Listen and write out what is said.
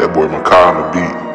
That boy Mekhai on the beat.